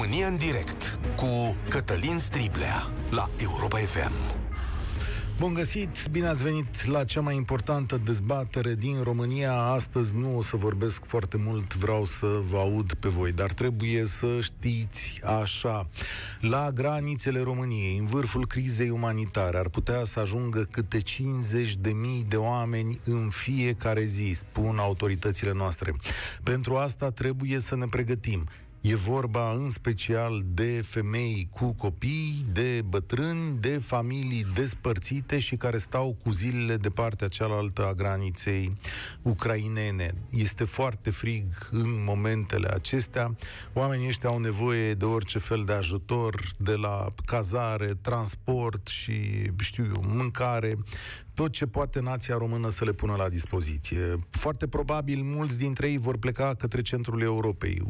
România în direct cu Cătălin Striblea la Europa FM. Bun găsit, bine ați venit la cea mai importantă dezbatere din România. Astăzi nu o să vorbesc foarte mult, vreau să vă aud pe voi, dar trebuie să știți așa. La granițele României, în vârful crizei umanitare, ar putea să ajungă câte 50.000 de oameni în fiecare zi, spun autoritățile noastre. Pentru asta trebuie să ne pregătim. E vorba în special de femei cu copii, de bătrâni, de familii despărțite și care stau cu zilele de partea cealaltă a graniței ucrainene. Este foarte frig în momentele acestea. Oamenii ăștia au nevoie de orice fel de ajutor, de la cazare, transport și, știu eu, mâncare, tot ce poate nația română să le pună la dispoziție. Foarte probabil mulți dintre ei vor pleca către centrul Europei.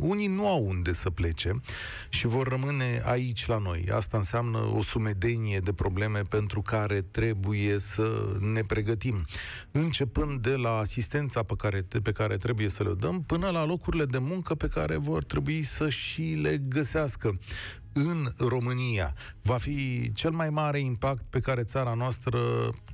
Unii nu au unde să plece și vor rămâne aici la noi. Asta înseamnă o sumedenie de probleme pentru care trebuie să ne pregătim. Începând de la asistența pe care trebuie să le dăm, până la locurile de muncă pe care vor trebui să și le găsească. În România va fi cel mai mare impact pe care țara noastră,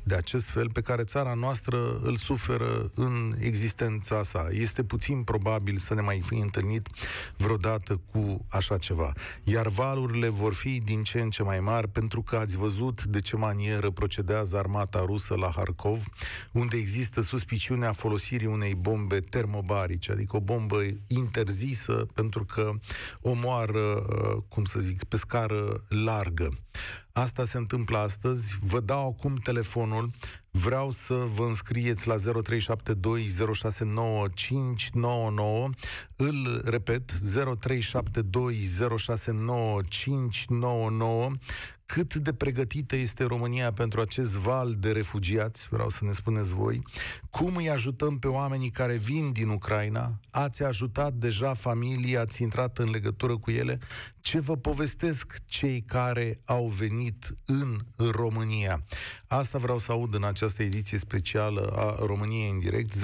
de acest fel, pe care țara noastră îl suferă în existența sa. Este puțin probabil să ne mai fi întâlnit vreodată cu așa ceva. Iar valurile vor fi din ce în ce mai mari, pentru că ați văzut de ce manieră procedează armata rusă la Kharkiv, unde există suspiciunea folosirii unei bombe termobarice, adică o bombă interzisă pentru că omoară, cum să zic, pe scară largă. Asta se întâmplă astăzi. Vă dau acum telefonul. Vreau să vă înscrieți la 0372069599. Îl repet, 0372069599. Cât de pregătită este România pentru acest val de refugiați? Vreau să ne spuneți voi. Cum îi ajutăm pe oamenii care vin din Ucraina? Ați ajutat deja familii? Ați intrat în legătură cu ele? Ce vă povestesc cei care au venit în România? Asta vreau să aud în această ediție specială a României în direct. 0372069599.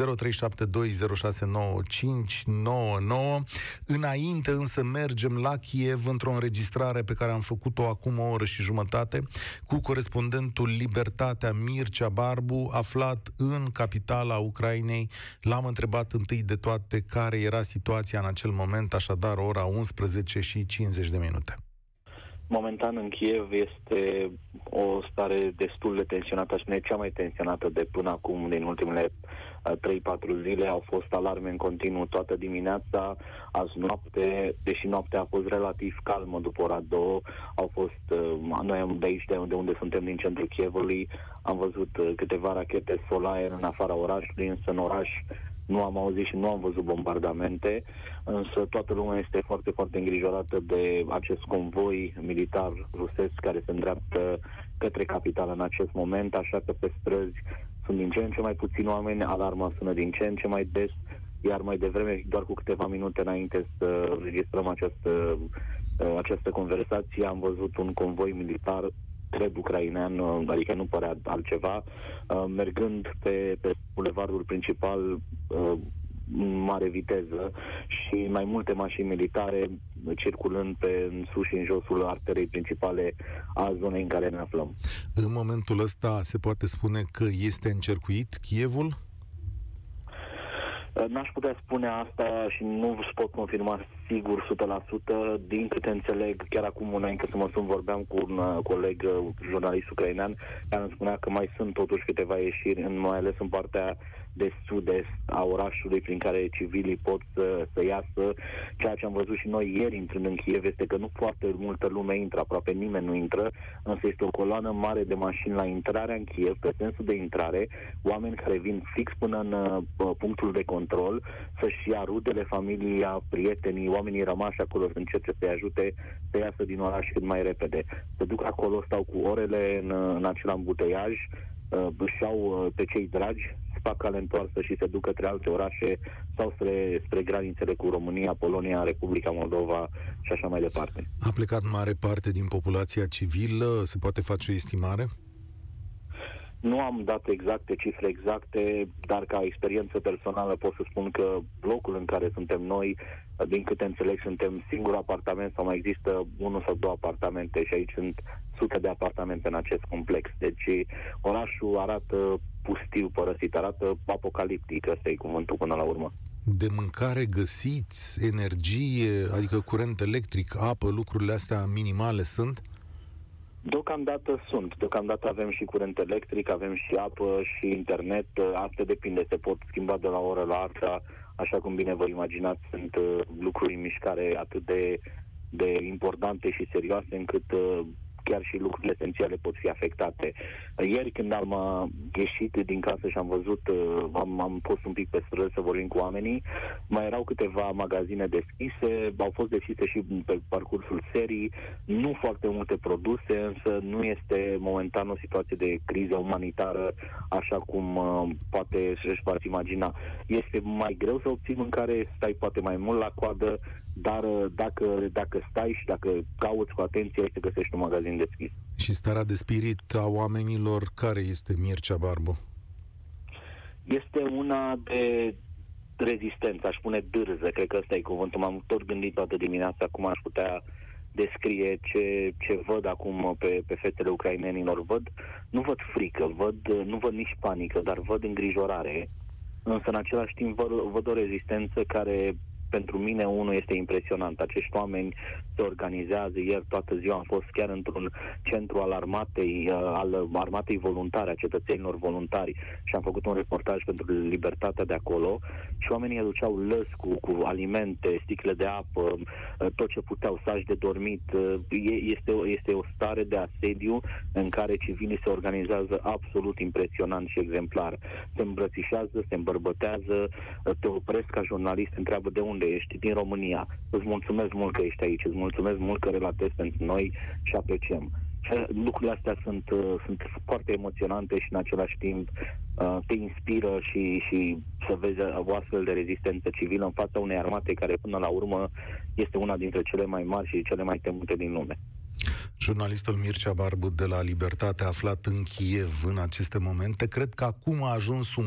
Înainte însă mergem la Kiev într-o înregistrare pe care am făcut-o acum o oră și jumătate cu corespondentul Libertatea Mircea Barbu, aflat în capitala Ucrainei. L-am întrebat întâi de toate care era situația în acel moment, așadar ora 11:50. Momentan în Kiev este o stare destul de tensionată, și nu e cea mai tensionată de până acum. Din ultimele 3-4 zile au fost alarme în continuu toată dimineața, azi noapte, deși noaptea a fost relativ calmă după ora 2, au fost, noi de aici, de unde suntem, din centrul Kievului, am văzut câteva rachete solare în afara orașului, însă în oraș nu am auzit și nu am văzut bombardamente, însă toată lumea este foarte, foarte îngrijorată de acest convoi militar rusesc care se îndreaptă către capitală în acest moment, așa că pe străzi sunt din ce în ce mai puțini oameni, alarma sună din ce în ce mai des, iar mai devreme, doar cu câteva minute înainte să înregistrăm această conversație, am văzut un convoi militar, cred ucrainean, adică nu părea altceva, mergând pe bulevardul principal în mare viteză și mai multe mașini militare circulând în sus și în josul arterei principale a zonei în care ne aflăm. În momentul ăsta se poate spune că este încercuit Kievul? N-aș putea spune asta și nu îți pot confirma sigur 100%. Din câte înțeleg, chiar acum înainte să mă sun, vorbeam cu un coleg jurnalist ucrainean care îmi spunea că mai sunt totuși câteva ieșiri, mai ales în partea de sud-est a orașului, prin care civilii pot să iasă. Ceea ce am văzut și noi ieri intrând în Kiev este că nu foarte multă lume intră, aproape nimeni nu intră, însă este o coloană mare de mașini la intrarea în Kiev, pe sensul de intrare, oameni care vin fix până în punctul de control să-și ia rudele, familia, prietenii, oamenii rămași acolo să încerce să-i ajute să iasă din oraș cât mai repede. Se duc acolo, stau cu orele în acel ambuteiaj, își iau pe cei dragi, spaca întoarsă și se duc către alte orașe sau spre granițele cu România, Polonia, Republica Moldova și așa mai departe. A plecat mare parte din populația civilă, se poate face o estimare? Nu am dat exacte, cifre exacte, dar ca experiență personală pot să spun că blocul în care suntem noi, din câte înțeleg, suntem singur apartament sau mai există unul sau două apartamente și aici sunt sute de apartamente în acest complex. Deci orașul arată pustiu, părăsit, arată apocaliptic, ăsta e cuvântul până la urmă. De mâncare găsiți, energie, adică curent electric, apă, lucrurile astea minimale sunt? Deocamdată sunt. Deocamdată avem și curent electric, avem și apă și internet. Asta depinde, se pot schimba de la oră la alta. Așa cum bine vă imaginați, sunt lucruri în mișcare atât de importante și serioase încât chiar și lucrurile esențiale pot fi afectate. Ieri când am ieșit din casă și am văzut, am fost un pic pe străzi să vorbim cu oamenii, mai erau câteva magazine deschise, au fost deschise și pe parcursul serii, nu foarte multe produse, însă nu este momentan o situație de criză umanitară, așa cum poate își poate imagina. Este mai greu să obții mâncare, stai poate mai mult la coadă, dar dacă stai și dacă cauți cu atenție, este găsești un magazin deschis. Și starea de spirit a oamenilor, care este, Mircea Barbu? Este una de rezistență, aș spune dârză, cred că ăsta e cuvântul. M-am tot gândit toată dimineața cum aș putea descrie ce văd acum pe fețele ucrainenilor. Nu văd frică, nu văd nici panică, dar văd îngrijorare. Însă, în același timp, văd o rezistență care... Pentru mine, unul, este impresionant. Acești oameni se organizează. Ieri toată ziua am fost chiar într-un centru al armatei voluntare, a cetățenilor voluntari, și am făcut un reportaj pentru Libertatea de acolo și oamenii aduceau lăzi cu alimente, sticle de apă, tot ce puteau, saci de dormit. Este o stare de asediu în care civilii se organizează absolut impresionant și exemplar. Se îmbrățișează, se îmbărbătează, te opresc ca jurnalist, întreabă de unde ești, din România. Îți mulțumesc mult că ești aici, îți mulțumesc mult că relatezi pentru noi și apreciem. Lucrurile astea sunt foarte emoționante și în același timp te inspiră și să vezi o astfel de rezistență civilă în fața unei armate care până la urmă este una dintre cele mai mari și cele mai temute din lume. Jurnalistul Mircea Barbu de la Libertate, aflat în Kiev în aceste momente. Cred că acum a ajuns un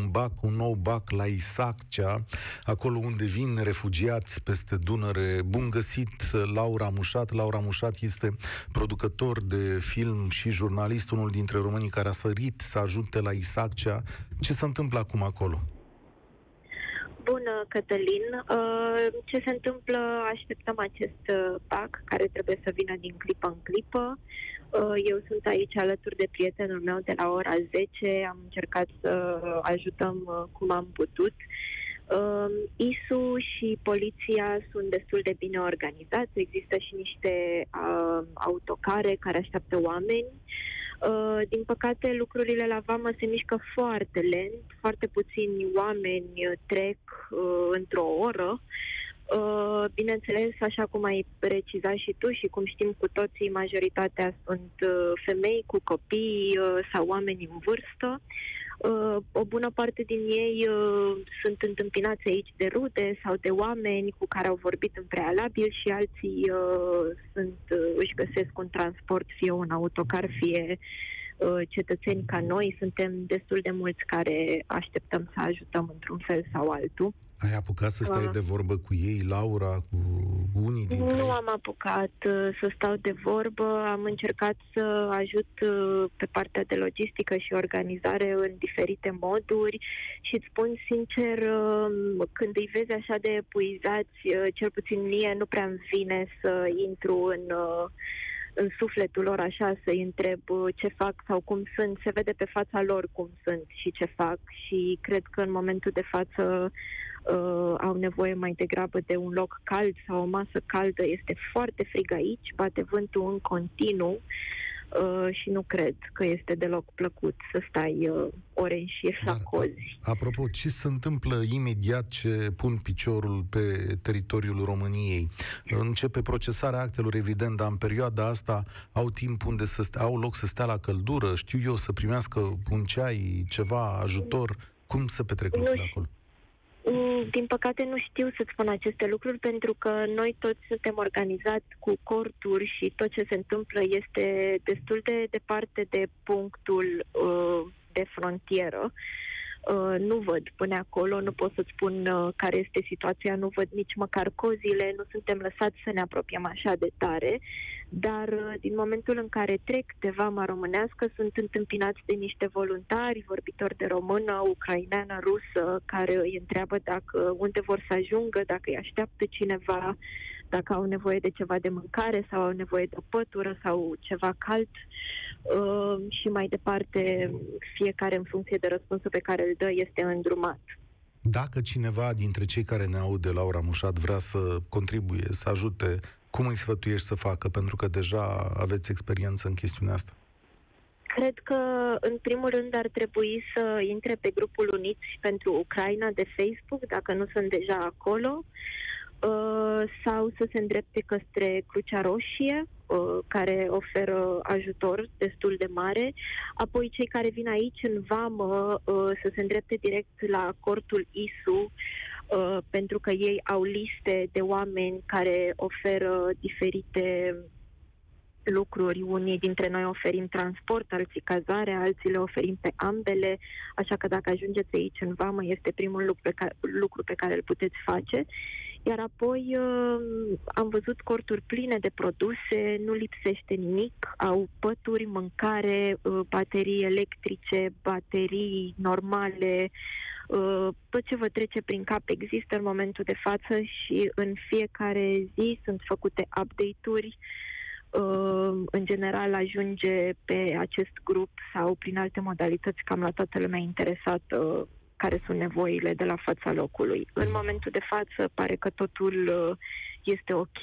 nou bac la Isaccea, acolo unde vin refugiați peste Dunăre. Bun găsit, Laura Mușat. Laura Mușat este producător de film și jurnalist, unul dintre românii care a sărit să ajute la Isaccea. Ce se întâmplă acum acolo? Bună, Cătălin! Ce se întâmplă? Așteptăm acest pac care trebuie să vină din clipă în clipă. Eu sunt aici alături de prietenul meu de la ora 10. Am încercat să ajutăm cum am putut. ISU și poliția sunt destul de bine organizați. Există și niște autocare care așteaptă oameni. Din păcate, lucrurile la vamă se mișcă foarte lent, foarte puțini oameni trec într-o oră. Bineînțeles, așa cum ai precizat și tu și cum știm cu toții, majoritatea sunt femei cu copii sau oameni în vârstă. O bună parte din ei sunt întâmpinați aici de rude sau de oameni cu care au vorbit în prealabil și alții își găsesc un transport, fie un autocar, fie cetățeni ca noi. Suntem destul de mulți care așteptăm să ajutăm într-un fel sau altul. Ai apucat să stai de vorbă cu ei, Laura, cu unii dintre ei? Nu am apucat să stau de vorbă. Am încercat să ajut pe partea de logistică și organizare în diferite moduri și îți spun sincer, când îi vezi așa de epuizați, cel puțin mie nu prea îmi vine să intru în sufletul lor așa, să-i întreb ce fac sau cum sunt. Se vede pe fața lor cum sunt și ce fac și cred că în momentul de față au nevoie mai degrabă de un loc cald sau o masă caldă. Este foarte frig aici, bate vântul în continuu și nu cred că este deloc plăcut să stai ore în șir să acozi. Apropo, ce se întâmplă imediat ce pun piciorul pe teritoriul României? Începe procesarea actelor, evident, dar în perioada asta au timp unde au loc să stea la căldură, știu eu, să primească un ceai, ceva ajutor. Cum se petrec lucrurile acolo? Din păcate nu știu să-ți spun aceste lucruri pentru că noi toți suntem organizați cu corturi și tot ce se întâmplă este destul de departe de punctul de frontieră. Nu văd până acolo, nu pot să-ți spun care este situația, nu văd nici măcar cozile, nu suntem lăsați să ne apropiem așa de tare, dar din momentul în care trec de vama românească sunt întâmpinați de niște voluntari, vorbitori de română, ucraineană, rusă, care îi întreabă dacă, unde vor să ajungă, dacă îi așteaptă cineva, dacă au nevoie de ceva de mâncare sau au nevoie de o pătură sau ceva cald și mai departe, fiecare în funcție de răspunsul pe care îl dă este îndrumat. Dacă cineva dintre cei care ne aud de Laura Mușat vrea să contribuie, să ajute, cum îi sfătuiești să facă? Pentru că deja aveți experiență în chestiunea asta. Cred că, în primul rând, ar trebui să intre pe grupul Uniți pentru Ucraina de Facebook, dacă nu sunt deja acolo, sau să se îndrepte către Crucea Roșie, care oferă ajutor destul de mare. Apoi cei care vin aici în vamă să se îndrepte direct la cortul ISU, pentru că ei au liste de oameni care oferă diferite lucruri. Unii dintre noi oferim transport, alții cazare, alții le oferim pe ambele, așa că dacă ajungeți aici în vamă este primul lucru pe care îl puteți face. Iar apoi am văzut corturi pline de produse, nu lipsește nimic, au pături, mâncare, baterii electrice, baterii normale, tot ce vă trece prin cap există în momentul de față și în fiecare zi sunt făcute update-uri. În general ajunge pe acest grup sau prin alte modalități cam la toată lumea interesată care sunt nevoile de la fața locului. În momentul de față pare că totul este ok.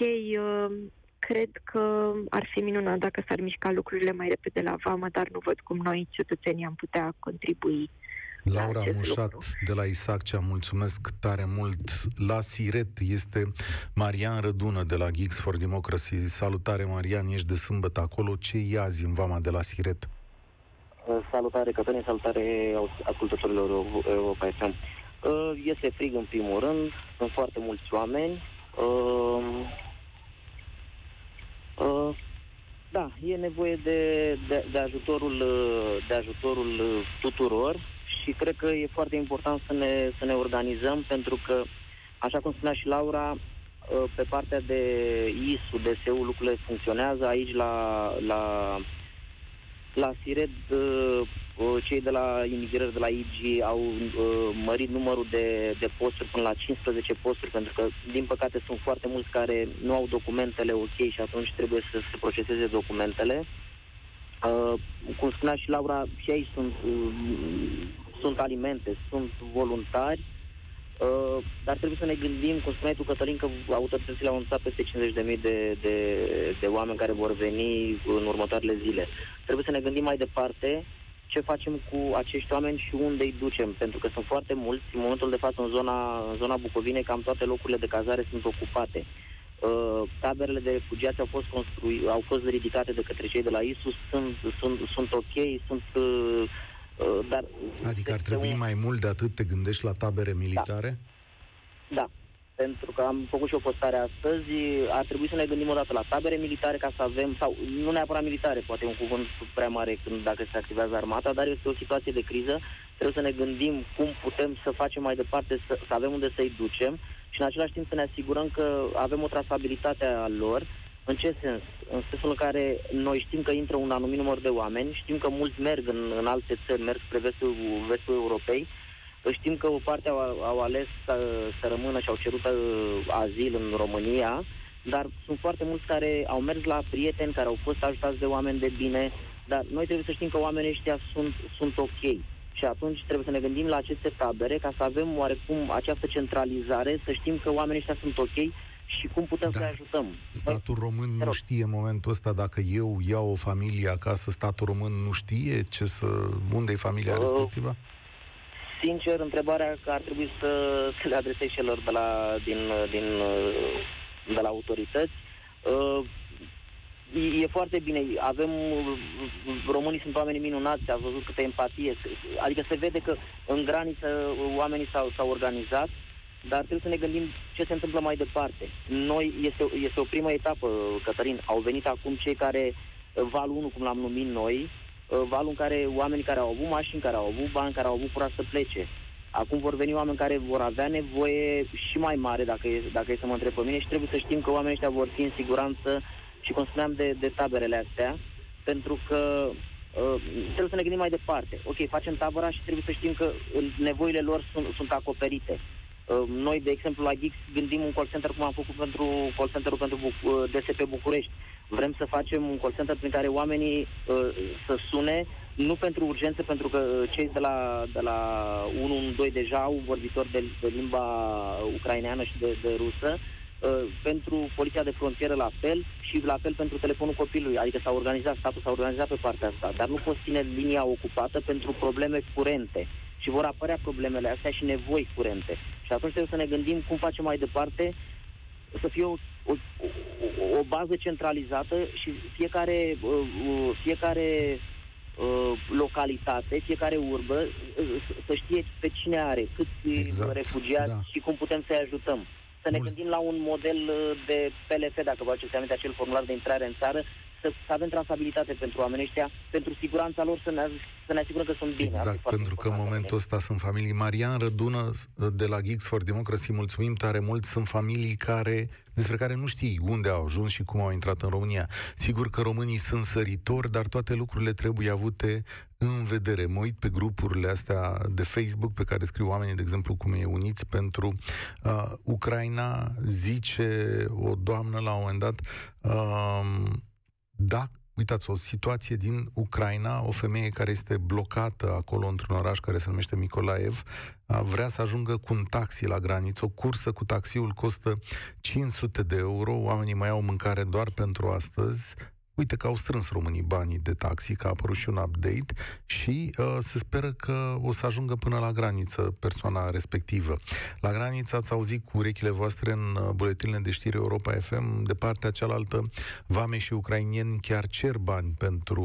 Cred că ar fi minunat dacă s-ar mișca lucrurile mai repede la vamă, dar nu văd cum noi, cetățenii, am putea contribui. Laura Mușat de la Isaccea, mulțumesc tare mult. La Siret este Marian Rădună de la Geeks for Democracy. Salutare, Marian, ești de sâmbătă acolo. Ce e azi în vama de la Siret? Salutare, Cătălin, salutare ascultătorilor Europa FM. Este frig în primul rând, sunt foarte mulți oameni. Da, e nevoie de ajutorul tuturor și cred că e foarte important să ne organizăm, pentru că, așa cum spunea și Laura, pe partea de ISU, DSU, lucrurile funcționează. Aici la Siret, cei de la imigrări, de la IG, au mărit numărul de posturi până la 15 posturi, pentru că, din păcate, sunt foarte mulți care nu au documentele ok și atunci trebuie să se proceseze documentele. Cum spunea și Laura, și aici sunt alimente, sunt voluntari, dar trebuie să ne gândim, cum spuneai tu, Cătălin, că autoritățile au anunțat peste 50.000 de oameni care vor veni în următoarele zile. Trebuie să ne gândim mai departe ce facem cu acești oameni și unde îi ducem, pentru că sunt foarte mulți. În momentul de față, în zona Bucovinei, cam toate locurile de cazare sunt ocupate. Taberele de refugiați au fost ridicate de către cei de la ISU, sunt ok, sunt... Dar adică ar trebui mai mult de atât, te gândești la tabere militare? Da, pentru că am făcut și o postare astăzi, ar trebui să ne gândim odată la tabere militare ca să avem, sau nu neapărat militare, poate un cuvânt prea mare dacă se activează armata, dar este o situație de criză, trebuie să ne gândim cum putem să facem mai departe, să avem unde să-i ducem și în același timp să ne asigurăm că avem o trasabilitate a lor. În ce sens? În sensul în care noi știm că intră un anumit număr de oameni, știm că mulți merg în alte țări, merg spre vestul Europei, știm că o parte au ales să rămână și au cerut azil în România, dar sunt foarte mulți care au mers la prieteni, care au fost ajutați de oameni de bine, dar noi trebuie să știm că oamenii ăștia sunt ok. Și atunci trebuie să ne gândim la aceste tabere ca să avem oarecum această centralizare, să știm că oamenii ăștia sunt ok și cum putem să-i ajutăm. Statul român nu știe în momentul ăsta, dacă eu iau o familie acasă, statul român nu știe unde e familia respectivă? Sincer, întrebarea că ar trebui să le adresez celor de la autorități. E foarte bine, românii sunt oameni minunați, ați văzut câtă empatie, adică se vede că în graniță oamenii s-au organizat, dar trebuie să ne gândim ce se întâmplă mai departe. Este o primă etapă, Cătălin, au venit acum cei care, valul 1, cum l-am numit noi, valul în care oamenii care au avut mașini, care au avut bani, care au avut curaj să plece. Acum vor veni oameni care vor avea nevoie și mai mare, dacă e să mă întreb pe mine, și trebuie să știm că oamenii ăștia vor fi în siguranță și cum spuneam de taberele astea, pentru că trebuie să ne gândim mai departe. Ok, facem tabăra și trebuie să știm că nevoile lor sunt acoperite. Noi, de exemplu, la Geeks gândim un call center, cum am făcut pentru call center-ul pentru DSP București. Vrem să facem un call center prin care oamenii să sune, nu pentru urgențe, pentru că cei de la 112 deja au vorbitori de limba ucraineană și de rusă, pentru poliția de frontieră la fel și la fel pentru telefonul copilului. Adică statul s-a organizat pe partea asta, dar nu poți ține linia ocupată pentru probleme curente. Și vor apărea problemele astea și nevoi curente. Și atunci trebuie să ne gândim cum facem mai departe să fie o bază centralizată și fiecare localitate, fiecare urbă să știe pe cine are, câți refugiați și cum putem să-i ajutăm. Să ne gândim la un model de PLF, dacă vă aduceți aminte, acel formular de intrare în țară, să avem trasabilitate pentru oamenii ăștia, pentru siguranța lor, să ne asigurăm că sunt bine. Exact, pentru că în momentul ăsta sunt familii. Marian Rădună de la Geeks for Democracy, mulțumim tare mult, sunt familii despre care nu știi unde au ajuns și cum au intrat în România. Sigur că românii sunt săritori, dar toate lucrurile trebuie avute în vedere. Mă uit pe grupurile astea de Facebook pe care scriu oamenii, de exemplu, cum e Uniți pentru Ucraina, zice o doamnă la un moment dat, da, uitați, o situație din Ucraina, o femeie care este blocată acolo într-un oraș care se numește Mikolaev, vrea să ajungă cu un taxi la graniță, o cursă cu taxiul costă 500 de euro, oamenii mai au mâncare doar pentru astăzi. Uite că au strâns românii banii de taxi, că a apărut și un update și se speră că o să ajungă până la graniță persoana respectivă. La graniță ați auzit cu urechile voastre în buletinile de știri Europa FM, de partea cealaltă vame și ucrainieni chiar cer bani pentru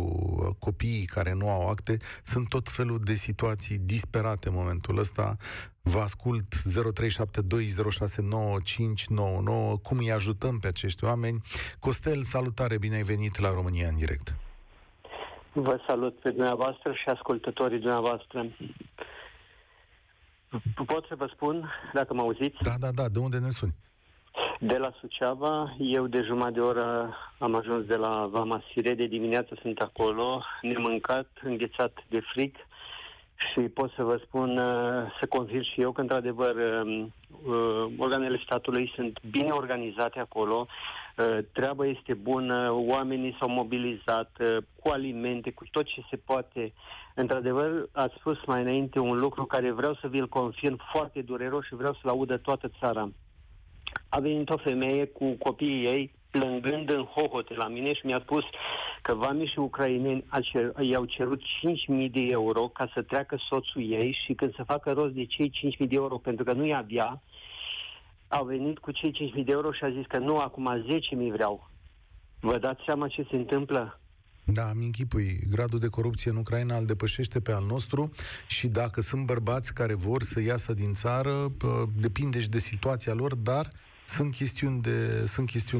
copiii care nu au acte. Sunt tot felul de situații disperate în momentul ăsta. Vă ascult 0372069599. Cum îi ajutăm pe acești oameni? Costel, salutare, bine ai venit la România în direct. Vă salut pe dumneavoastră și ascultătorii dumneavoastră. Pot să vă spun, dacă mă auziți? Da, de unde ne suni? De la Suceava, eu de jumătate de oră am ajuns de la vama Siret, de dimineață sunt acolo, nemâncat, înghețat de frig. Și pot să vă spun, să confirm și eu că, într-adevăr, organele statului sunt bine organizate acolo, treaba este bună, oamenii s-au mobilizat cu alimente, cu tot ce se poate. Într-adevăr, ați spus mai înainte un lucru care vreau să vi-l confirm foarte dureros și vreau să-l audă toată țara. A venit o femeie cu copiii ei, plângând în hohote la mine și mi-a spus că vamii și ucraineni i-au cerut 5.000 de euro ca să treacă soțul ei și când să facă rost de cei 5.000 de euro, pentru că nu-i avea, au venit cu cei 5.000 de euro și a zis că nu, acum 10.000 vreau. Vă dați seama ce se întâmplă? Da, îmi închipui. Gradul de corupție în Ucraina îl depășește pe al nostru și dacă sunt bărbați care vor să iasă din țară, depinde și de situația lor, dar sunt chestiuni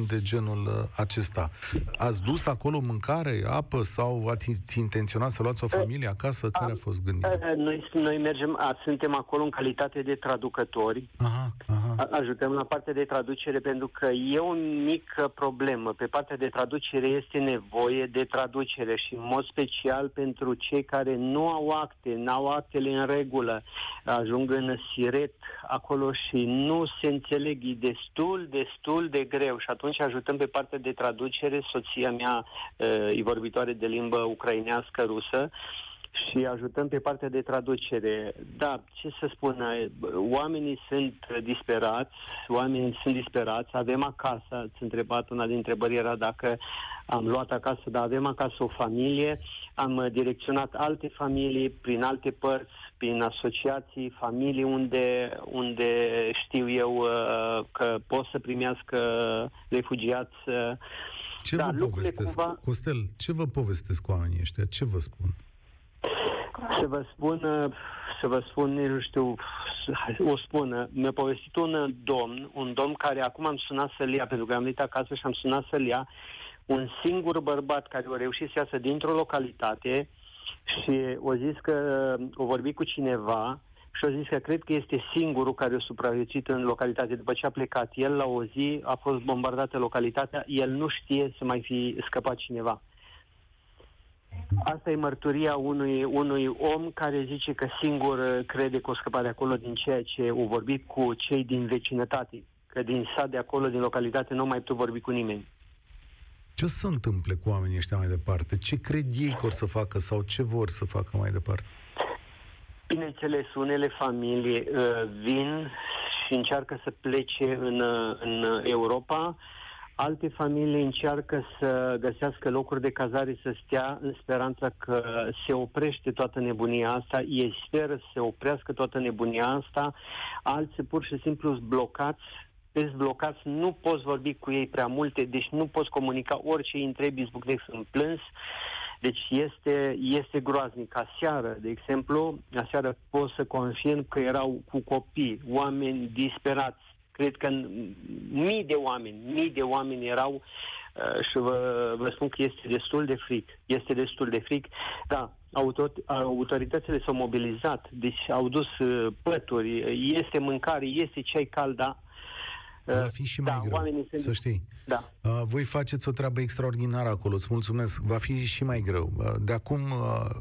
de genul acesta. Ați dus acolo mâncare, apă sau ați intenționat să luați o familie acasă? Care a fost gândirea? Noi mergem, suntem acolo în calitate de traducători. Ajutăm la partea de traducere pentru că e o mică problemă. Pe partea de traducere este nevoie de traducere și în mod special pentru cei care nu au acte, n-au actele în regulă, ajung în Siret acolo și nu se înțeleg destul de greu și atunci ajutăm pe partea de traducere. Soția mea e vorbitoare de limbă ucrainească rusă și ajutăm pe partea de traducere. Da, ce să spun, oamenii sunt disperați, avem acasă, ați întrebat, una din întrebări era dacă am luat acasă, dar avem acasă o familie, am direcționat alte familii prin alte părți, prin asociații, familii unde știu eu că pot să primească refugiați. Costel, ce vă povestesc oamenii ăștia? Ce vă spun? Să vă spun, nu știu, o spun. Mi-a povestit un domn care acum am sunat să-l ia, pentru că am venit acasă și am sunat să-l ia, un singur bărbat care a reușit să iasă dintr-o localitate și o zis că o vorbi cu cineva și a zis că cred că este singurul care a supraviețuit în localitate. După ce a plecat el, la o zi a fost bombardată localitatea, el nu știe să mai fi scăpat cineva. Asta e mărturia unui om care zice că singur crede că o scăpat de acolo, din ceea ce au vorbit cu cei din vecinătate, că din sat de acolo, din localitate, nu mai pot vorbi cu nimeni. Ce o să întâmple cu oamenii ăștia mai departe? Ce cred ei că or să facă sau ce vor să facă mai departe? Bineînțeles, unele familii vin și încearcă să plece în Europa, alte familii încearcă să găsească locuri de cazare, să stea în speranța că se oprește toată nebunia asta, ei speră să se oprească toată nebunia asta, alții pur și simplu sunt blocați, nu poți vorbi cu ei prea multe, deci nu poți comunica, orice îi întrebi, izbucnesc în plâns. Deci este groaznic. Aseară, de exemplu, pot să confirm că erau cu copii, oameni disperați. Cred că mii de oameni erau și vă spun că este destul de fric. Este destul de fric. Da, autoritățile s-au mobilizat, deci au dus pături, este mâncare, este ceai cald, da. Va fi și mai greu, să știi. Da. Voi faceți o treabă extraordinară acolo, îți mulțumesc. Va fi și mai greu. De acum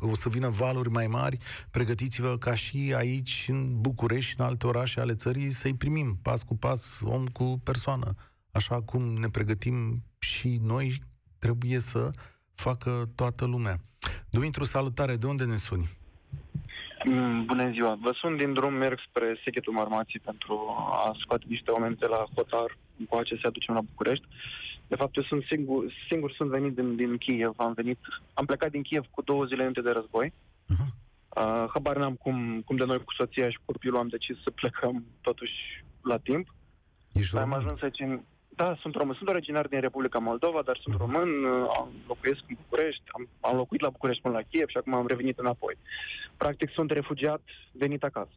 o să vină valuri mai mari. Pregătiți-vă ca și aici, în București, în alte orașe ale țării, să-i primim pas cu pas, om cu persoană. Așa cum ne pregătim și noi, trebuie să facă toată lumea. Dumitru, salutare, de unde ne suni? Bună ziua! Vă sun din drum, merg spre Sechetul Marmației pentru a scoate niște oameni de la hotar cu aceea se aducem la București. De fapt, eu sunt singur sunt venit din Kiev. Am plecat din Kiev cu 2 zile înainte de război. Habar n-am cum de noi cu soția și copilul am decis să plecăm totuși la timp. Am ajuns aici. Da, sunt român. Sunt originar din Republica Moldova, dar sunt român, locuiesc în București, am locuit la București până la Kiev și acum am revenit înapoi. Practic sunt refugiat venit acasă.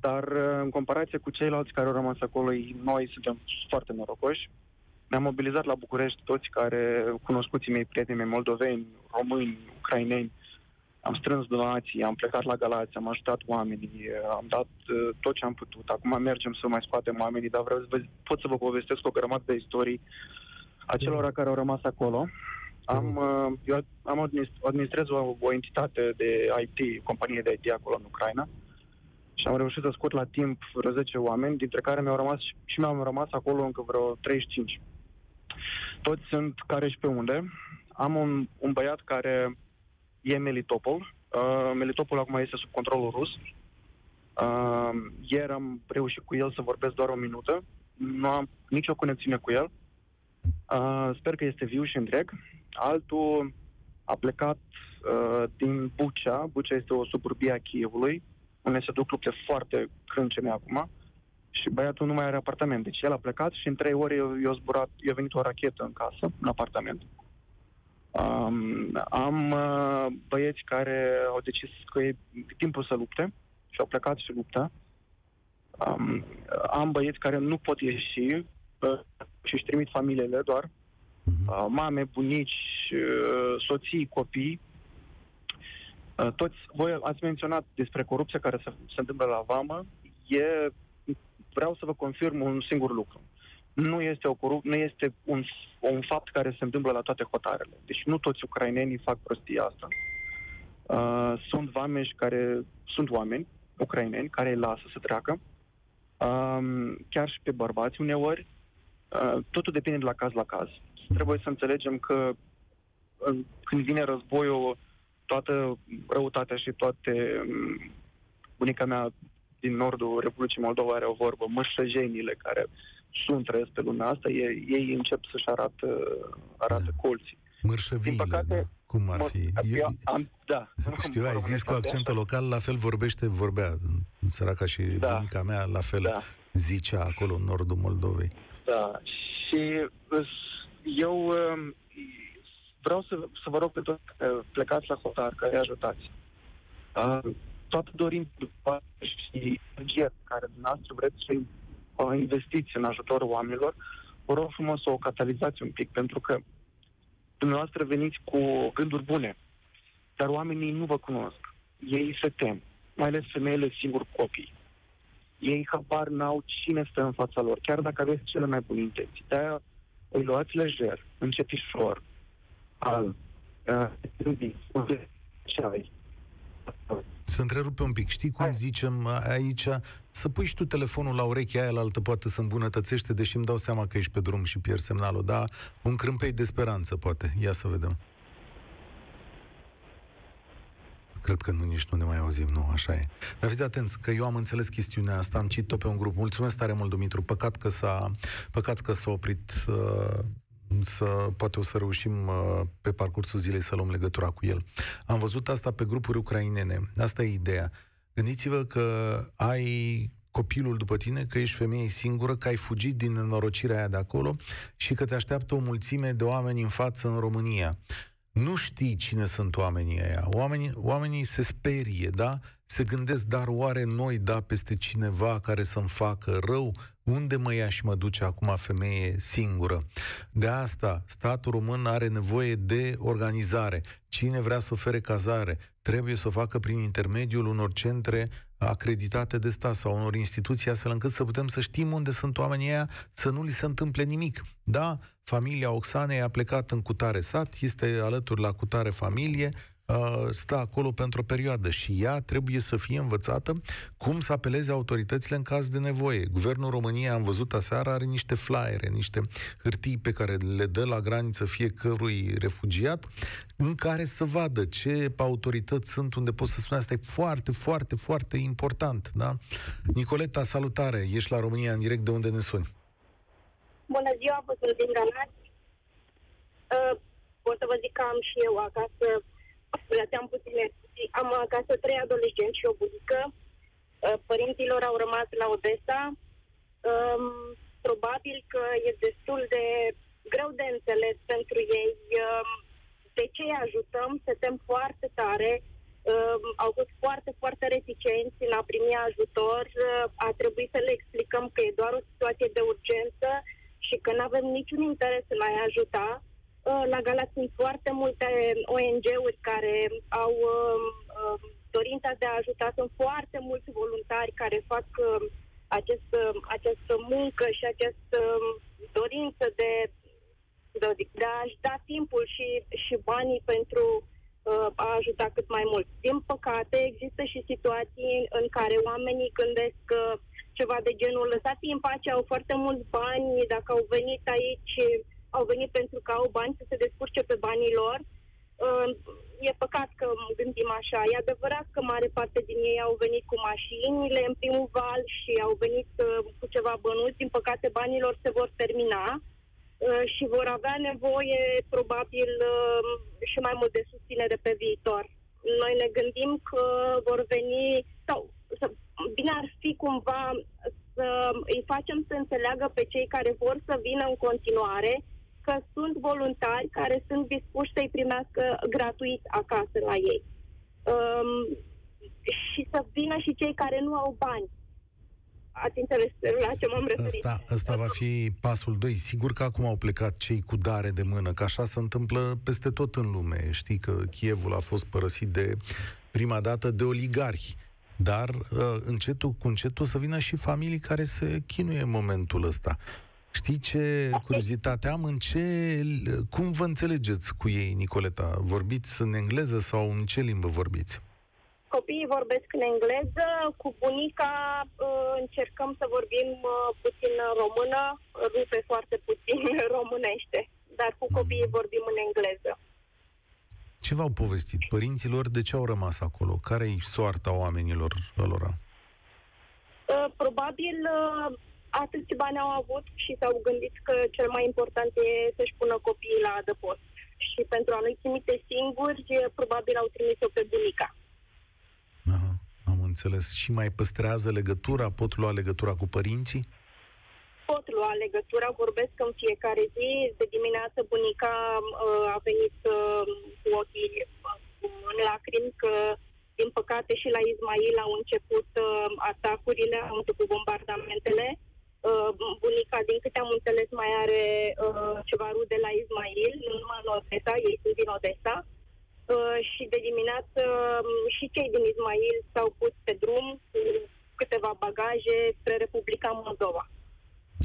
Dar în comparație cu ceilalți care au rămas acolo, noi suntem foarte norocoși. Ne-am mobilizat la București toți care, cunoscuții mei, prietenii mei moldoveni, români, ucraineni, am strâns donații, am plecat la Galați, am ajutat oamenii, am dat tot ce am putut. Acum mergem să mai scoatem oamenii, dar vreau să pot să vă povestesc o grămadă de istorii acelora care au rămas acolo. Eu administrez o entitate de IT, companie de IT acolo în Ucraina și am reușit să scot la timp vreo 10 oameni, dintre care mi-au rămas și mi-am rămas acolo încă vreo 35. Toți sunt care și pe unde. Am un băiat care e Melitopol. Melitopol acum este sub controlul rus. Ieri am reușit cu el să vorbesc doar 1 minută. Nu am nicio conexiune cu el. Sper că este viu și întreg. Altul a plecat din Bucea. Bucea este o suburbie a Kievului, unde se duc lupte foarte crâncene acum. Și băiatul nu mai are apartament. Deci el a plecat și în 3 ore i-a venit o rachetă în casă, în apartament. Am băieți care au decis că e timpul să lupte și au plecat și luptă. Am băieți care nu pot ieși și își trimit familiile doar. Mame, bunici, soții, copii. Toți voi ați menționat despre corupție care se întâmplă la vamă. Vreau să vă confirm un singur lucru. Nu este un fapt care se întâmplă la toate hotarele. Deci nu toți ucrainenii fac prostia asta. Sunt vameși care sunt oameni ucraineni care îi lasă să treacă. Chiar și pe bărbați uneori. Totul depinde de la caz la caz. Trebuie să înțelegem că când vine războiul, toată răutatea și toate... Bunica mea din nordul Republicii Moldova are o vorbă, mășăjenile care... sunt trăiesc pe lumea asta, ei încep să-și arată colții. Mărșăviile, din păcate, cum ar fi? Știu, ai zis cu accentul local, la fel vorbea în săraca și bunica mea, la fel zicea acolo în nordul Moldovei. Da, și eu vreau să vă rog pe toți că plecați la hotar, că îi ajutați. Toată dorința și energia care dumneavoastră vreți să-i investiți în ajutorul oamenilor, vă rog frumos să o catalizați un pic, pentru că dumneavoastră veniți cu gânduri bune. Dar oamenii nu vă cunosc. Ei se tem, mai ales femeile singuri copii. Ei habar n-au cine stă în fața lor, chiar dacă aveți cele mai bune intenții. De-aia îi luați lejer, încetișor, al ceai. Să întrerupe un pic. Știi cum zicem aici? Să pui și tu telefonul la urechea aia, la altă poate să îmbunătățește, deși îmi dau seama că ești pe drum și pierzi semnalul, dar un crâmpei de speranță, poate. Ia să vedem. Cred că nici nu ne mai auzim, nu, așa e. Dar fiți atenți, că eu am înțeles chestiunea asta, am citit-o pe un grup. Mulțumesc tare mult, Dumitru, păcat că s-a oprit. Poate o să reușim pe parcursul zilei să luăm legătura cu el. Am văzut asta pe grupuri ucrainene. Asta e ideea. Gândiți-vă că ai copilul după tine, că ești femeie singură, că ai fugit din nenorocirea aia de acolo și că te așteaptă o mulțime de oameni în față în România. Nu știi cine sunt oamenii aia. Oamenii se sperie, da? Se gândesc, dar oare noi da peste cineva care să-mi facă rău? Unde mă ia și mă duce acum femeie singură? De asta statul român are nevoie de organizare. Cine vrea să ofere cazare, trebuie să o facă prin intermediul unor centre acreditate de stat sau unor instituții, astfel încât să putem să știm unde sunt oamenii aia, să nu li se întâmple nimic. Da, familia Oxanei a plecat în cutare sat, este alături la cutare familie, stă acolo pentru o perioadă și ea trebuie să fie învățată cum să apeleze autoritățile în caz de nevoie. Guvernul României, am văzut aseară, are niște flyere, niște hârtii pe care le dă la graniță fiecărui refugiat, în care să vadă ce autorități sunt, unde poți să spune. Asta e foarte, foarte, foarte important, da? Nicoleta, salutare! Ești la România în direct, de unde ne suni? Bună ziua, vă sunt din Galați. O să vă zic că am și eu acasă am acasă 3 adolescenți și o buzică. Părinților au rămas la Odessa. Probabil că e destul de greu de înțeles pentru ei de ce îi ajutăm. Se tem foarte tare. Au fost foarte, foarte reticenți în a primi ajutor. A trebuit să le explicăm că e doar o situație de urgență și că nu avem niciun interes în a-i ajuta. La Galați sunt foarte multe ONG-uri care au dorința de a ajuta. Sunt foarte mulți voluntari care fac această muncă și această dorință de a-și da timpul și banii pentru a ajuta cât mai mult. Din păcate, există și situații în care oamenii gândesc că ceva de genul: lăsați-i în pace, au foarte mulți bani, dacă au venit aici... Au venit pentru că au bani, să se descurce pe banii lor. E păcat că gândim așa. E adevărat că mare parte din ei au venit cu mașinile în primul val și au venit cu ceva bănuți. Din păcate, banii lor se vor termina și vor avea nevoie, probabil, și mai mult de susținere pe viitor. Noi ne gândim că vor veni... sau bine ar fi cumva să îi facem să înțeleagă pe cei care vor să vină în continuare că sunt voluntari care sunt dispuși să-i primească gratuit acasă la ei. Și să vină și cei care nu au bani. Ați înțeles la ce m-am referit. Asta va fi pasul 2. Sigur că acum au plecat cei cu dare de mână, că așa se întâmplă peste tot în lume. Știi că Kievul a fost părăsit de prima dată de oligarhi. Dar încetul cu încetul să vină și familii care se chinuie în momentul ăsta. Știi ce curiozitate am? Cum vă înțelegeți cu ei, Nicoleta? Vorbiți în engleză sau în ce limbă vorbiți? Copiii vorbesc în engleză. Cu bunica încercăm să vorbim puțin română. Rupe foarte puțin românește. Dar cu copiii vorbim în engleză. Ce v-au povestit părinților? De ce au rămas acolo? Care-i soarta oamenilor lor? Probabil atâți bani au avut și s-au gândit că cel mai important e să-și pună copiii la adăpost. Și pentru a nu-i trimite singuri, probabil au trimis-o pe bunica. Aha, am înțeles. Și mai păstrează legătura? Pot lua legătura cu părinții? Pot lua legătura, vorbesc în fiecare zi. De dimineață bunica a venit cu ochii în lacrimi că, din păcate, și la Izmail au început atacurile, au început bombardamentele. Bunica, din câte am înțeles, mai are ceva rude la Izmail, nu numai în Odessa, ei sunt din Odessa. și de dimineață și cei din Izmail s-au pus pe drum cu câteva bagaje spre Republica Moldova.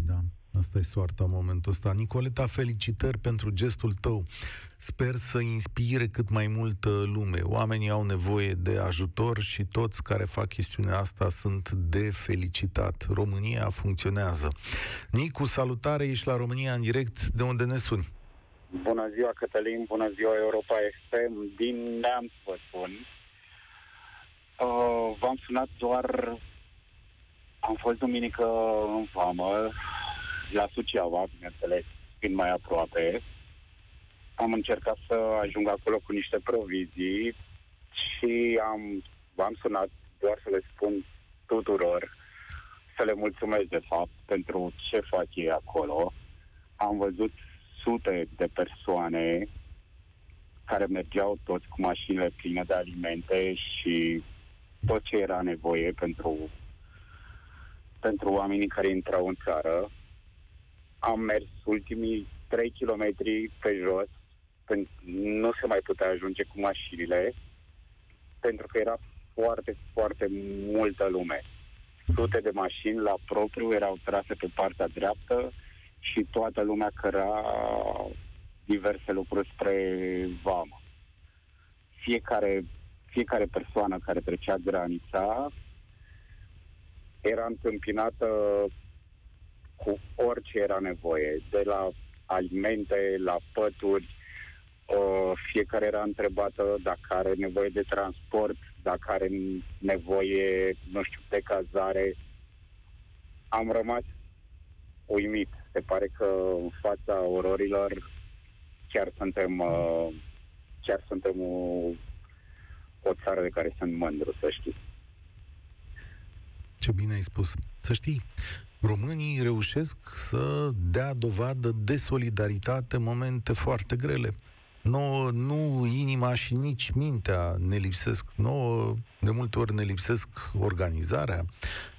Da. Asta e soarta în momentul ăsta. Nicoleta, felicitări pentru gestul tău. Sper să inspire cât mai multă lume. Oamenii au nevoie de ajutor și toți care fac chestiunea asta sunt de felicitat. România funcționează. Nicu, salutare, ești la România în direct. De unde ne suni? Bună ziua, Cătălin, bună ziua, Europa FM. Din Neamț vă spun. V-am sunat doar... Am fost duminică în vamă, la Suceava, bineînțeles, fiind mai aproape. Am încercat să ajung acolo cu niște provizii și v-am sunat doar să le spun tuturor, să le mulțumesc, de fapt, pentru ce fac ei acolo. Am văzut sute de persoane care mergeau toți cu mașinile pline de alimente și tot ce era nevoie pentru oamenii care intrau în țară. Am mers ultimii 3 km pe jos, când nu se mai putea ajunge cu mașinile, pentru că era foarte, foarte multă lume. Sute de mașini la propriu erau trase pe partea dreaptă și toată lumea căra diverse lucruri spre vamă. Fiecare persoană care trecea granița era întâmpinată cu orice era nevoie, de la alimente, la pături, fiecare era întrebată dacă are nevoie de transport, dacă are nevoie, nu știu, de cazare. Am rămas uimit. Se pare că în fața ororilor chiar suntem o țară de care sunt mândru, să știi. Ce bine ai spus. Să știi, românii reușesc să dea dovadă de solidaritate în momente foarte grele. Nouă, nu inima și nici mintea ne lipsesc. Nouă, de multe ori ne lipsesc organizarea,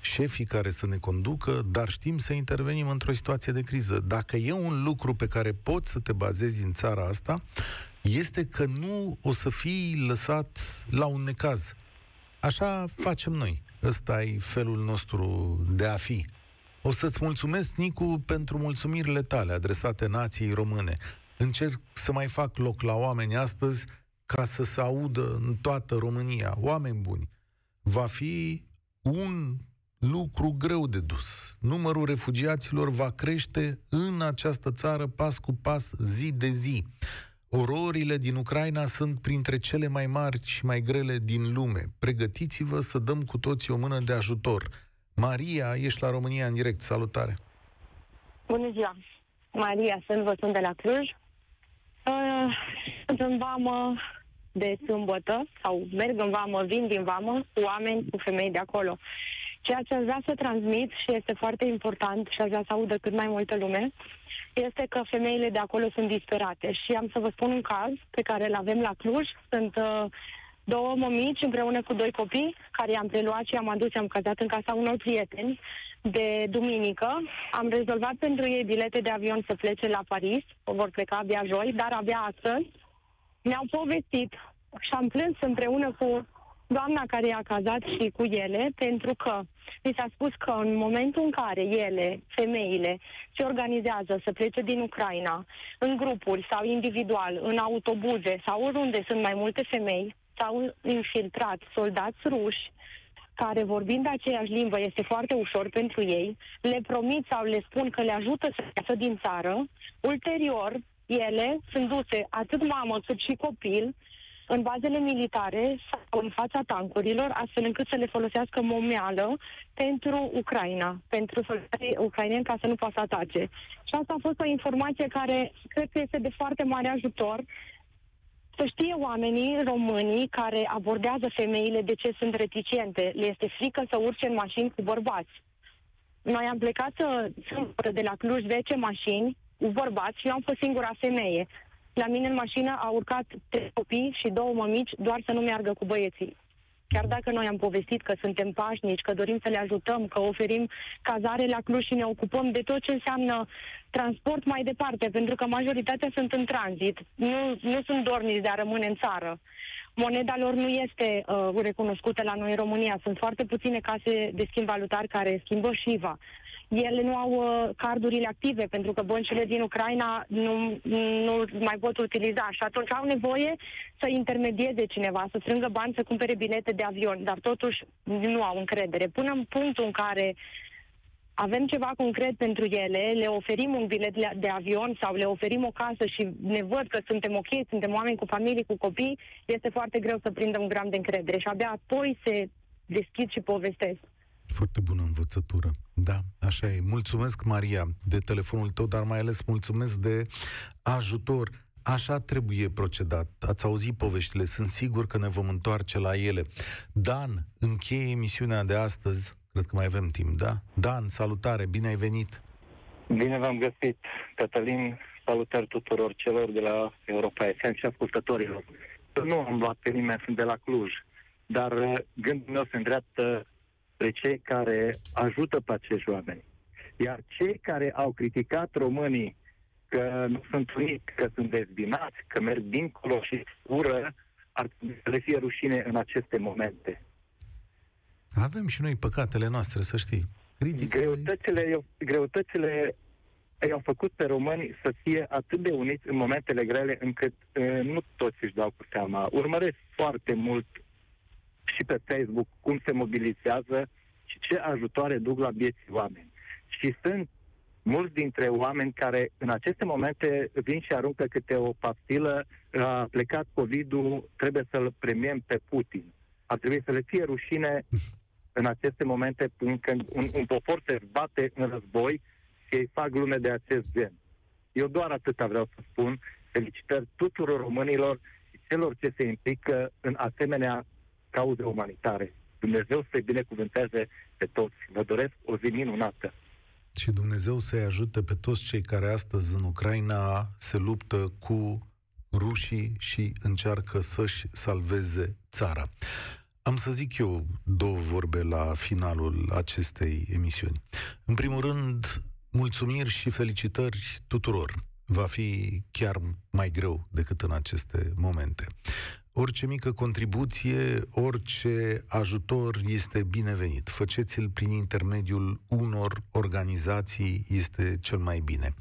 șefii care să ne conducă, dar știm să intervenim într-o situație de criză. Dacă e un lucru pe care poți să te bazezi în țara asta, este că nu o să fii lăsat la un necaz. Așa facem noi. Ăsta e felul nostru de a fi. O să-ți mulțumesc, Nicu, pentru mulțumirile tale adresate nației române. Încerc să mai fac loc la oameni astăzi ca să se audă în toată România. Oameni buni, va fi un lucru greu de dus. Numărul refugiaților va crește în această țară pas cu pas, zi de zi. Ororile din Ucraina sunt printre cele mai mari și mai grele din lume. Pregătiți-vă să dăm cu toții o mână de ajutor. Maria, ești la România în direct. Salutare! Bună ziua! Maria, sunt de la Cluj. Sunt în vamă de sâmbătă, sau merg în vamă, vin din vamă, cu oameni, cu femei de acolo. Ceea ce aș vrea să transmit și este foarte important și aș vrea să audă cât mai multă lume, este că femeile de acolo sunt disperate. Și am să vă spun un caz pe care îl avem la Cluj. Sunt două mămici împreună cu doi copii, care i-am preluat și i-am adus, i-am cazat în casa unor prieteni de duminică. Am rezolvat pentru ei bilete de avion să plece la Paris, vor pleca abia joi, dar abia astăzi ne-au povestit și am plâns împreună cu doamna care i-a cazat și cu ele, pentru că mi s-a spus că în momentul în care ele, femeile, se organizează să plece din Ucraina, în grupuri sau individual, în autobuze sau oriunde sunt mai multe femei, s-au infiltrat soldați ruși, care vorbind aceeași limbă este foarte ușor pentru ei, le promit sau le spun că le ajută să iasă din țară. Ulterior, ele sunt duse, atât mamă cât și copil, în bazele militare sau în fața tancurilor, astfel încât să le folosească momeală pentru Ucraina, pentru soldații ucraineni, ca să nu poată atace. Și asta a fost o informație care cred că este de foarte mare ajutor, să știe oamenii, românii, care abordează femeile, de ce sunt reticente. Le este frică să urce în mașini cu bărbați. Noi am plecat de la Cluj 10 mașini cu bărbați și eu am fost singura femeie. La mine în mașină au urcat 3 copii și 2 mămici, doar să nu meargă cu băieții. Chiar dacă noi am povestit că suntem pașnici, că dorim să le ajutăm, că oferim cazare la Cluj și ne ocupăm de tot ce înseamnă transport mai departe, pentru că majoritatea sunt în tranzit, nu sunt dornici de a rămâne în țară. Moneda lor nu este recunoscută la noi în România. Sunt foarte puține case de schimb valutar care schimbă șiva. Ele nu au cardurile active, pentru că băncile din Ucraina nu mai pot utiliza și atunci au nevoie să intermedieze cineva, să strângă bani, să cumpere bilete de avion, dar totuși nu au încredere. Până în punctul în care avem ceva concret pentru ele, le oferim un bilet de avion sau le oferim o casă și ne văd că suntem ok, suntem oameni cu familii, cu copii, este foarte greu să prindem un gram de încredere și abia apoi se deschid și povestesc. Foarte bună învățătură. Da, așa e. Mulțumesc, Maria, de telefonul tău, dar mai ales mulțumesc de ajutor. Așa trebuie procedat. Ați auzit poveștile, sunt sigur că ne vom întoarce la ele. Dan încheie emisiunea de astăzi. Cred că mai avem timp, da? Dan, salutare, bine ai venit! Bine v-am găsit, Cătălin, salutări tuturor celor de la Europa FM și ascultătorilor. Nu am luat pe nimeni, sunt de la Cluj, dar gândul meu se îndreaptă spre cei care ajută pe acești oameni. Iar cei care au criticat românii că nu sunt uniți, că sunt dezbinați, că merg dincolo și ură, ar trebui să le fie rușine în aceste momente. Avem și noi păcatele noastre, să știi. Greutățile i-au făcut pe români să fie atât de uniți în momentele grele, încât nu toți își dau cu seama. Urmăresc foarte mult și pe Facebook cum se mobilizează și ce ajutoare duc la vieții oameni. Și sunt mulți dintre oameni care în aceste momente vin și aruncă câte o pastilă, a plecat COVID-ul, trebuie să-l premiem pe Putin. Ar trebui să le fie rușine în aceste momente când un popor se bate în război și ei fac glume de acest gen. Eu doar atâta vreau să spun. Felicitări tuturor românilor și celor ce se implică în asemenea cauze umanitare. Dumnezeu să-i binecuvânteze pe toți. Vă doresc o zi minunată. Și Dumnezeu să-i ajute pe toți cei care astăzi în Ucraina se luptă cu rușii și încearcă să-și salveze țara. Am să zic eu două vorbe la finalul acestei emisiuni. În primul rând, mulțumiri și felicitări tuturor. Va fi chiar mai greu decât în aceste momente. Orice mică contribuție, orice ajutor este binevenit. Faceți-l prin intermediul unor organizații, este cel mai bine.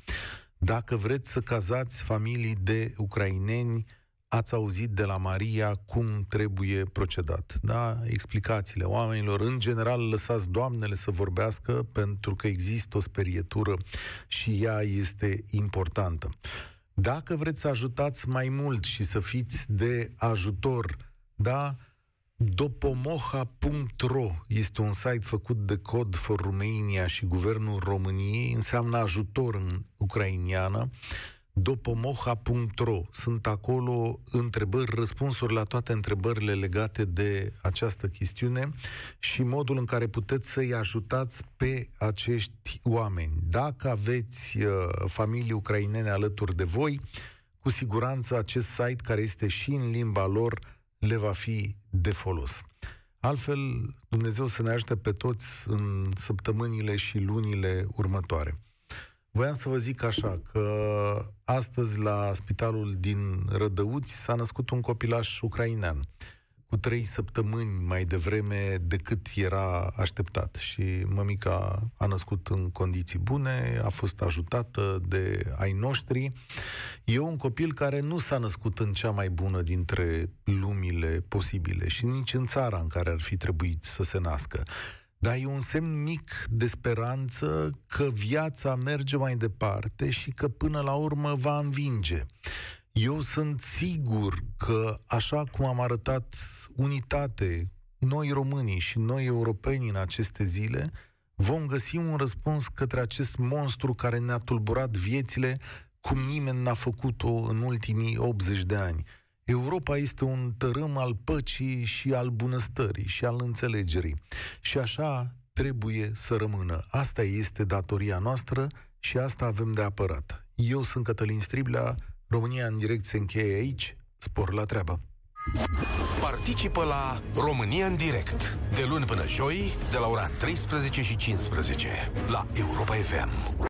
Dacă vreți să cazați familii de ucraineni, ați auzit de la Maria cum trebuie procedat. Da? Explicațiile oamenilor. În general, lăsați doamnele să vorbească, pentru că există o sperietură și ea este importantă. Dacă vreți să ajutați mai mult și să fiți de ajutor, da? dopomoha.ro este un site făcut de Code for Romania și Guvernul României, înseamnă ajutor în ucrainiană. dopomoha.ro. Sunt acolo întrebări, răspunsuri la toate întrebările legate de această chestiune și modul în care puteți să-i ajutați pe acești oameni. Dacă aveți familii ucrainene alături de voi, cu siguranță acest site, care este și în limba lor, le va fi de folos. Altfel, Dumnezeu să ne ajute pe toți în săptămânile și lunile următoare. Voiam să vă zic așa, că astăzi la spitalul din Rădăuți s-a născut un copilaș ucrainean, cu 3 săptămâni mai devreme decât era așteptat. Și mămica a născut în condiții bune, a fost ajutată de ai noștri. E un copil care nu s-a născut în cea mai bună dintre lumile posibile și nici în țara în care ar fi trebuit să se nască. Dar e un semn mic de speranță că viața merge mai departe și că până la urmă va învinge. Eu sunt sigur că, așa cum am arătat unitate, noi românii și noi europenii în aceste zile, vom găsi un răspuns către acest monstru care ne-a tulburat viețile cum nimeni n-a făcut-o în ultimii 80 de ani. Europa este un tărâm al păcii și al bunăstării și al înțelegerii. Și așa trebuie să rămână. Asta este datoria noastră și asta avem de apărat. Eu sunt Cătălin Striblea, România în direct se încheie aici. Spor la treabă! Participă la România în direct, de luni până joi, de la ora 13:15, la Europa FM.